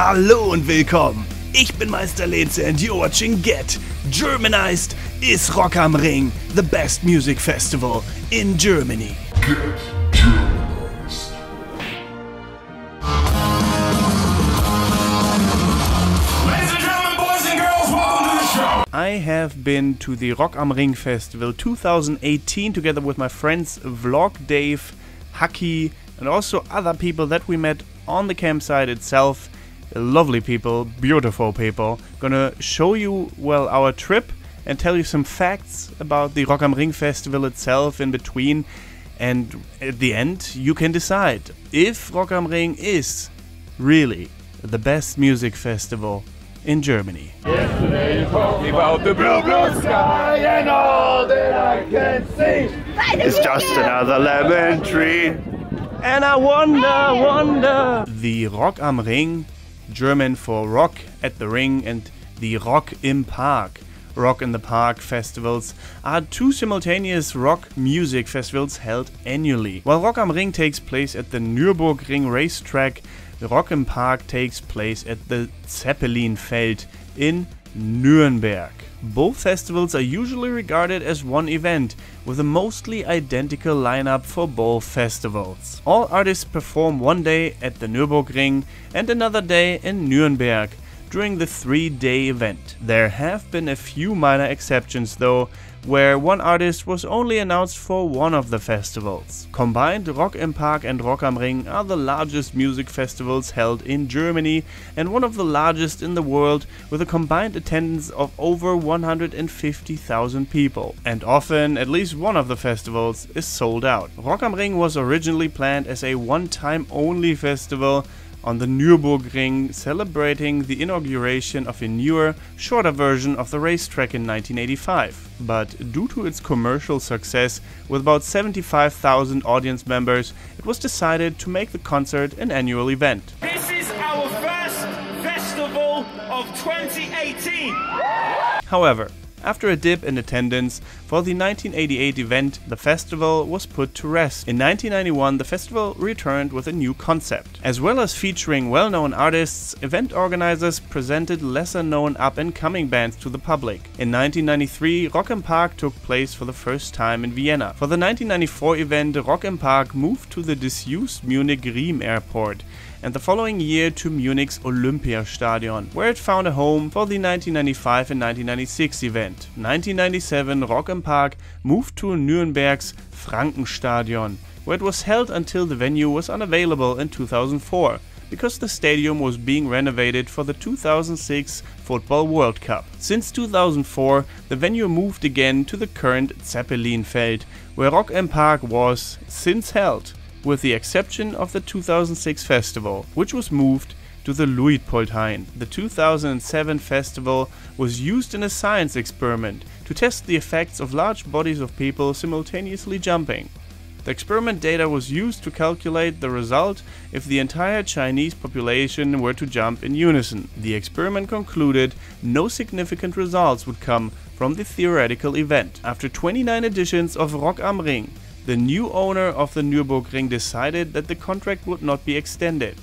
Hallo und willkommen, ich bin Meister Leze and you're watching Get Germanized is Rock am Ring, the best music festival in Germany. Get. I have been to the Rock am Ring Festival 2018 together with my friends Vlog Dave, Haki and also other people that we met on the campsite itself. Lovely people, beautiful people. Gonna show you, well, our trip and tell you some facts about the Rock am Ring Festival itself in between, and at the end you can decide if Rock am Ring is really the best music festival in Germany. Yesterday you talked about the blue, blue sky, and all that I can see is just another lemon tree. And I wonder. The Rock am Ring, German for Rock at the Ring, and the Rock im Park, Rock in the Park festivals, are two simultaneous rock music festivals held annually. While Rock am Ring takes place at the Nürburgring racetrack, Rock im Park takes place at the Zeppelinfeld in Nuremberg. Both festivals are usually regarded as one event, with a mostly identical lineup for both festivals. All artists perform one day at the Nürburgring and another day in Nuremberg during the three-day event. There have been a few minor exceptions though, where one artist was only announced for one of the festivals. Combined, Rock im Park and Rock am Ring are the largest music festivals held in Germany and one of the largest in the world, with a combined attendance of over 150,000 people. And often, at least one of the festivals is sold out. Rock am Ring was originally planned as a one-time only festival on the Nürburgring, celebrating the inauguration of a newer, shorter version of the racetrack in 1985. But due to its commercial success, with about 75,000 audience members, it was decided to make the concert an annual event. This is our first festival of 2018! However, after a dip in attendance for the 1988 event, the festival was put to rest. In 1991, the festival returned with a new concept. As well as featuring well-known artists, event organizers presented lesser-known up-and-coming bands to the public. In 1993, Rock im Park took place for the first time in Vienna. For the 1994 event, Rock im Park moved to the disused Munich Riem Airport, and the following year to Munich's Olympiastadion, where it found a home for the 1995 and 1996 event. 1997, Rock im Park moved to Nuremberg's Frankenstadion, where it was held until the venue was unavailable in 2004, because the stadium was being renovated for the 2006 Football World Cup. Since 2004, the venue moved again to the current Zeppelinfeld, where Rock im Park was since held, with the exception of the 2006 festival, which was moved to the Luitpoldhain. The 2007 festival was used in a science experiment to test the effects of large bodies of people simultaneously jumping. The experiment data was used to calculate the result if the entire Chinese population were to jump in unison. The experiment concluded no significant results would come from the theoretical event. After 29 editions of Rock am Ring, the new owner of the Nürburgring decided that the contract would not be extended.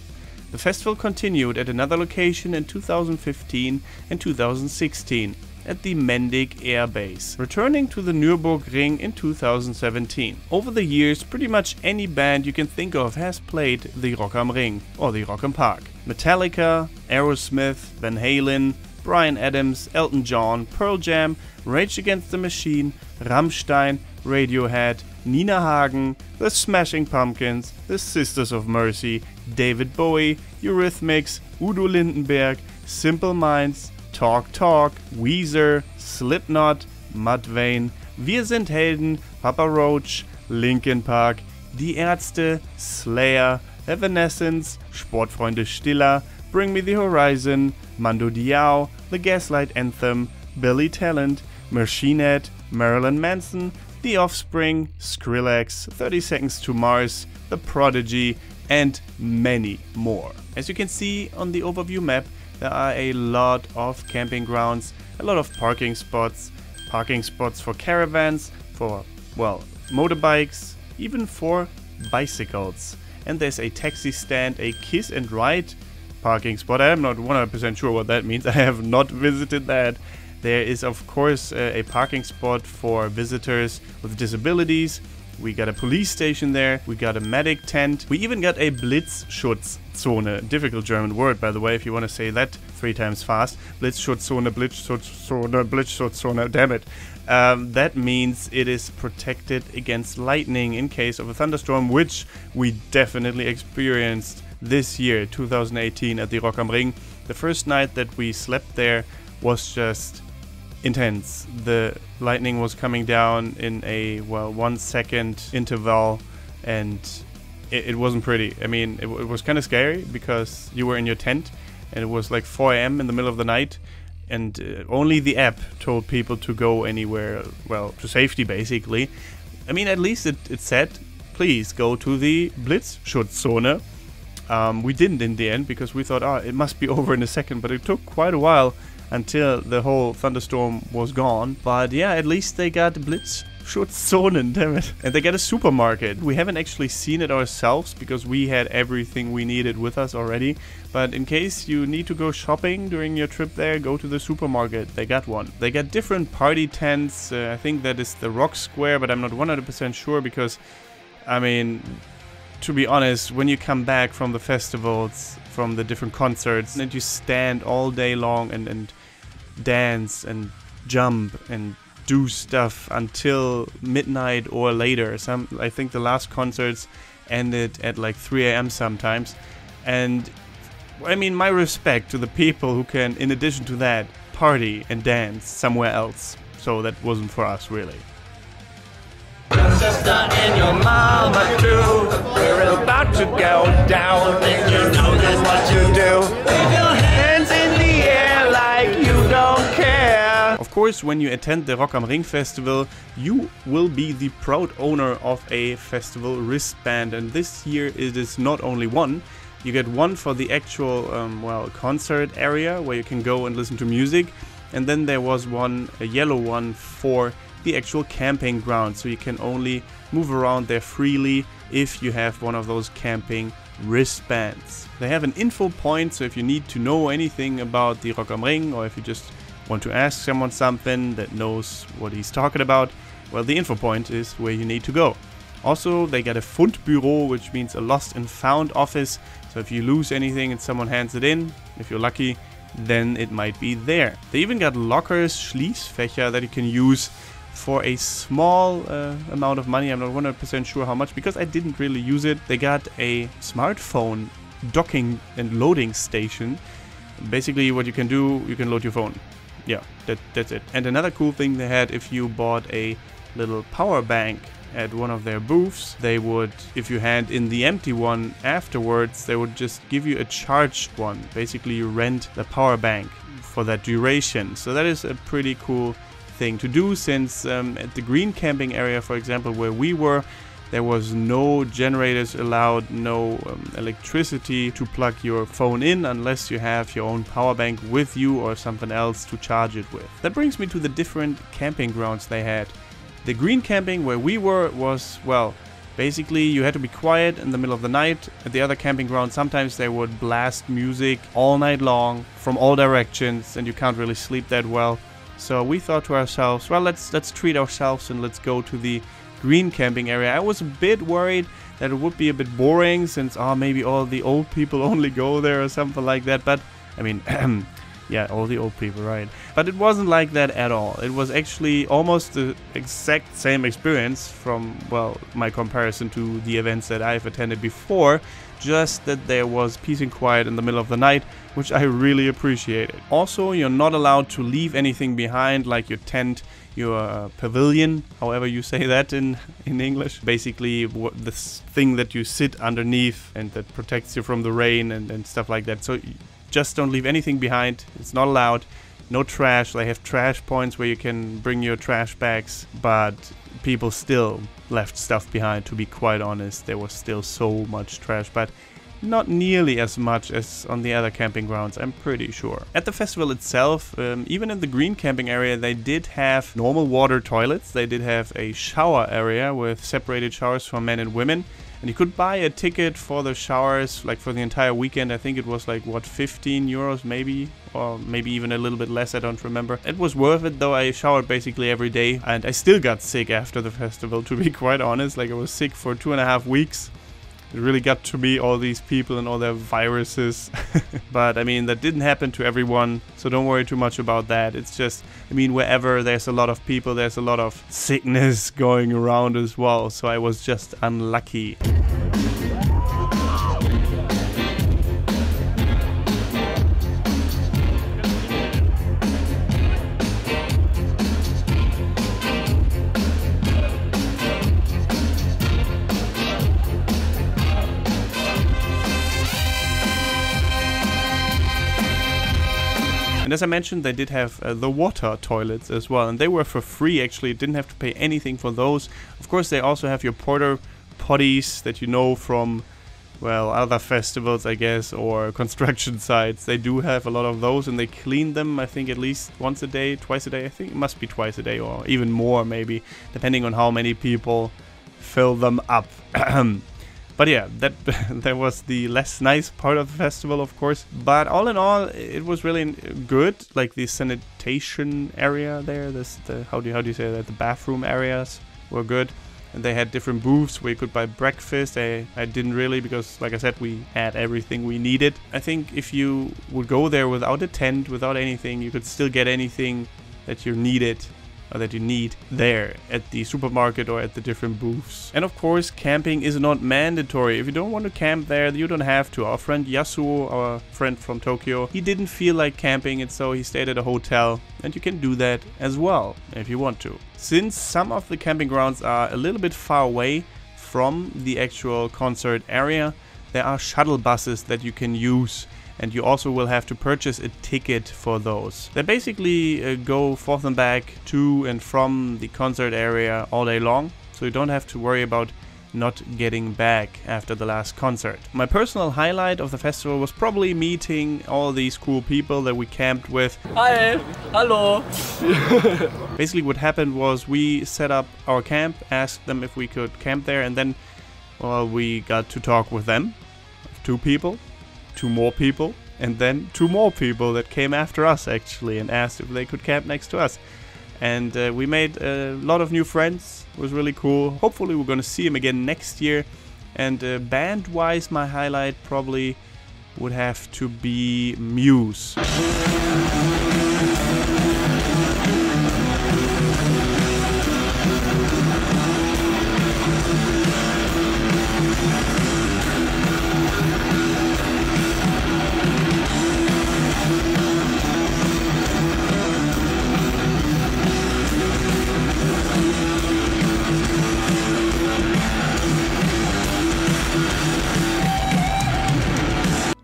The festival continued at another location in 2015 and 2016 at the Mendig Air Base, returning to the Nürburgring in 2017. Over the years, pretty much any band you can think of has played the Rock am Ring or the Rock im Park. Metallica, Aerosmith, Van Halen, Bryan Adams, Elton John, Pearl Jam, Rage Against the Machine, Rammstein, Radiohead, Nina Hagen, The Smashing Pumpkins, The Sisters of Mercy, David Bowie, Eurythmics, Udo Lindenberg, Simple Minds, Talk Talk, Weezer, Slipknot, Mudvayne, Wir sind Helden, Papa Roach, Linkin Park, Die Ärzte, Slayer, Evanescence, Sportfreunde Stiller, Bring Me the Horizon, Mando Diao, The Gaslight Anthem, Billy Talent, Machine Head, Marilyn Manson, The Offspring, Skrillex, 30 Seconds to Mars, The Prodigy, and many more. As you can see on the overview map, there are a lot of camping grounds, a lot of parking spots for caravans, for, well, motorbikes, even for bicycles. And there's a taxi stand, a kiss and ride parking spot. I am not 100% sure what that means. I have not visited that. There is, of course, a parking spot for visitors with disabilities. We got a police station there. We got a medic tent. We even got a Blitzschutzzone. Difficult German word, by the way, if you want to say that 3 times fast. Blitzschutzzone, Blitzschutzzone, Blitzschutzzone, damn it. That means it is protected against lightning in case of a thunderstorm, which we definitely experienced this year, 2018, at the Rock am Ring. The first night that we slept there was just intense. The lightning was coming down in a, well, 1 second interval, and it wasn't pretty. I mean, it was kind of scary because you were in your tent and it was like 4 a.m. in the middle of the night, and only the app told people to go anywhere, well, to safety, basically. I mean, at least it said, please go to the Blitzschutzzone. We didn't in the end because we thought, oh, it must be over in a second, but it took quite a while until the whole thunderstorm was gone. But yeah, at least they got Blitzschutzzonen, damn it. And they got a supermarket. We haven't actually seen it ourselves because we had everything we needed with us already. But in case you need to go shopping during your trip there, go to the supermarket. They got one. They got different party tents. I think that is the Rock Square, but I'm not 100% sure because, I mean, to be honest, when you come back from the festivals, from the different concerts, and you stand all day long and dance and jump and do stuff until midnight or later. I think the last concerts ended at like 3 a.m. sometimes. And I mean, my respect to the people who can, in addition to that, party and dance somewhere else. So that wasn't for us, really. Sister and your mama too. We're about to go down. Think you know just what you do. Wave your hands in the air like you don't care. Of course, when you attend the Rock am Ring festival, you will be the proud owner of a festival wristband. And this year it is not only one. You get one for the actual well, concert area where you can go and listen to music. And then there was one, a yellow one, for the actual camping ground, so you can only move around there freely if you have one of those camping wristbands. They have an info point, so if you need to know anything about the Rock am Ring, or if you just want to ask someone something that knows what he's talking about, well, the info point is where you need to go. Also, they got a Fundbüro, which means a lost and found office, so if you lose anything and someone hands it in, if you're lucky, then it might be there. They even got lockers, Schließfächer, that you can use for a small amount of money. I'm not 100% sure how much because I didn't really use it. They got a smartphone docking and loading station. Basically what you can do, you can load your phone. Yeah, that's it. And another cool thing they had, if you bought a little power bank at one of their booths, they would, if you hand in the empty one afterwards, they would just give you a charged one. Basically you rent the power bank for that duration. So that is a pretty cool thing to do, since at the green camping area, for example, where we were, there was no generators allowed, no electricity to plug your phone in unless you have your own power bank with you or something else to charge it with. That brings me to the different camping grounds they had. The green camping where we were was, well, basically you had to be quiet in the middle of the night. At the other camping ground, sometimes they would blast music all night long from all directions and you can't really sleep that well. So we thought to ourselves, well, let's treat ourselves and let's go to the green camping area. I was a bit worried that it would be a bit boring since, oh, maybe all the old people only go there or something like that. But, I mean, yeah, all the old people, right? But it wasn't like that at all. It was actually almost the exact same experience from, well, my comparison to the events that I've attended before. Just that there was peace and quiet in the middle of the night, which I really appreciated. Also, you're not allowed to leave anything behind, like your tent, your pavilion, however you say that in English. Basically, this thing that you sit underneath and that protects you from the rain and stuff like that. So just don't leave anything behind. It's not allowed. No trash. They have trash points where you can bring your trash bags, but people still left stuff behind. To be quite honest, there was still so much trash, but not nearly as much as on the other camping grounds, I'm pretty sure. At the festival itself, even in the green camping area, they did have normal water toilets. They did have a shower area with separated showers for men and women. And you could buy a ticket for the showers, like for the entire weekend. I think it was like, what, 15 euros maybe? Or maybe even a little bit less, I don't remember. It was worth it though. I showered basically every day. And I still got sick after the festival, to be quite honest. Like, I was sick for 2.5 weeks. It really got to be all these people and all their viruses. But I mean, that didn't happen to everyone, so don't worry too much about that. It's just, I mean, wherever there's a lot of people, there's a lot of sickness going around as well. So I was just unlucky. And as I mentioned, they did have the water toilets as well, and they were for free actually. You didn't have to pay anything for those. Of course, they also have your porter potties that you know from, well, other festivals, I guess, or construction sites. They do have a lot of those, and they clean them, I think, at least once a day, twice a day. I think it must be twice a day or even more maybe, depending on how many people fill them up. But yeah, that was the less nice part of the festival, of course. But all in all, it was really good. Like, the sanitation area there, how do you say that? The bathroom areas were good. And they had different booths where you could buy breakfast. I didn't really, because like I said, we had everything we needed. I think if you would go there without a tent, without anything, you could still get anything that you needed, or that you need, there at the supermarket or at the different booths. And of course, camping is not mandatory. If you don't want to camp there, you don't have to. Our friend Yasuo, our friend from Tokyo, he didn't feel like camping, and so he stayed at a hotel, and you can do that as well if you want to. Since some of the camping grounds are a little bit far away from the actual concert area, there are shuttle buses that you can use, and you also will have to purchase a ticket for those. They basically go forth and back to and from the concert area all day long, so you don't have to worry about not getting back after the last concert. My personal highlight of the festival was probably meeting all these cool people that we camped with. Hi, hello. Basically what happened was, we set up our camp, asked them if we could camp there, and then, well, we got to talk with them, 2 people. 2 more people, and then 2 more people that came after us actually and asked if they could camp next to us. And we made a lot of new friends. It was really cool. Hopefully we're gonna see him again next year. And band wise, my highlight probably would have to be Muse.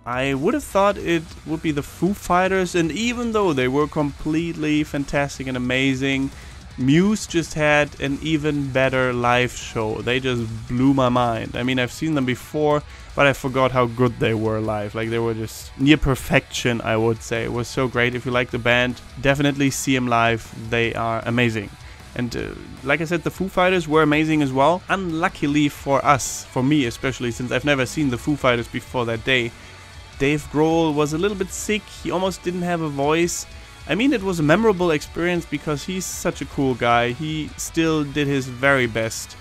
I would have thought it would be the Foo Fighters, and even though they were completely fantastic and amazing, Muse just had an even better live show. They just blew my mind. I mean, I've seen them before, but I forgot how good they were live. Like, they were just near perfection, I would say. It was so great. If you like the band, definitely see them live. They are amazing. And like I said, the Foo Fighters were amazing as well. Unluckily for us, for me especially, since I've never seen the Foo Fighters before that day, Dave Grohl was a little bit sick. He almost didn't have a voice. I mean, it was a memorable experience because he's such a cool guy. He still did his very best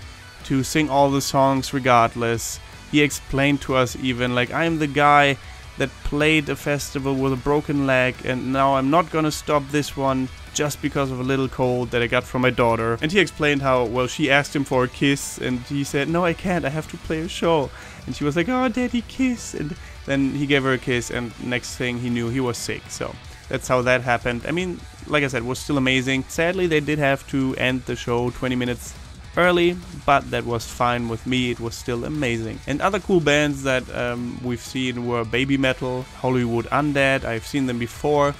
to sing all the songs regardless. He explained to us even, like, I'm the guy that played a festival with a broken leg, and now I'm not gonna stop this one just because of a little cold that I got from my daughter. And he explained how, well, she asked him for a kiss, and he said, no, I can't, I have to play a show. And she was like, oh, daddy, kiss. And then he gave her a kiss, and next thing he knew, he was sick. So that's how that happened. I mean, like I said, it was still amazing. Sadly, they did have to end the show 20 minutes early, but that was fine with me. It was still amazing. And other cool bands that we've seen were Baby Metal, Hollywood Undead. I've seen them before,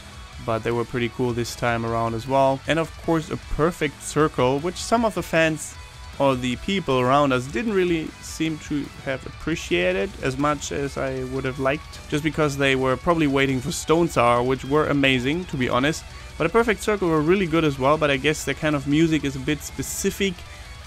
but they were pretty cool this time around as well. And of course, A Perfect Circle, which some of the fans or the people around us didn't really seem to have appreciated as much as I would have liked, just because they were probably waiting for Stone Sour, which were amazing, to be honest. But A Perfect Circle were really good as well, but I guess their kind of music is a bit specific,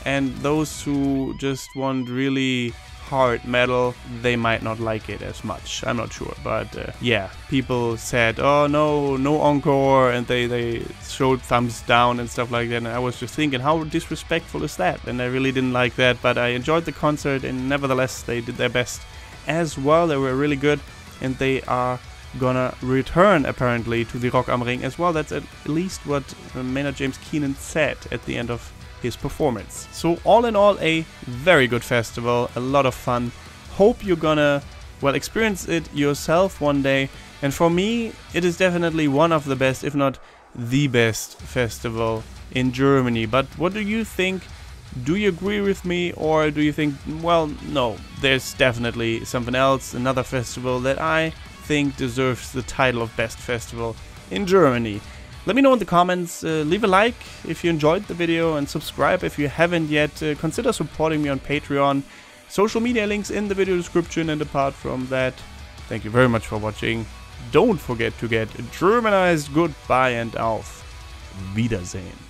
and those who just want really hard metal, they might not like it as much. I'm not sure, but yeah, people said, oh no, no encore, and they showed thumbs down and stuff like that, and I was just thinking, how disrespectful is that? And I really didn't like that, but I enjoyed the concert, and nevertheless they did their best as well. They were really good, and they are gonna return apparently to the Rock am Ring as well. That's at least what Maynard James Keenan said at the end of his performance. So all in all, a very good festival, a lot of fun. Hope you're gonna, well, experience it yourself one day. And for me, it is definitely one of the best, if not the best festival in Germany. But what do you think? Do you agree with me, or do you think, well, no, there's definitely something else, another festival that I think deserves the title of best festival in Germany? Let me know in the comments, leave a like if you enjoyed the video, and subscribe if you haven't yet. Consider supporting me on Patreon. Social media links in the video description, and apart from that, thank you very much for watching. Don't forget to get Germanized. Goodbye and auf Wiedersehen.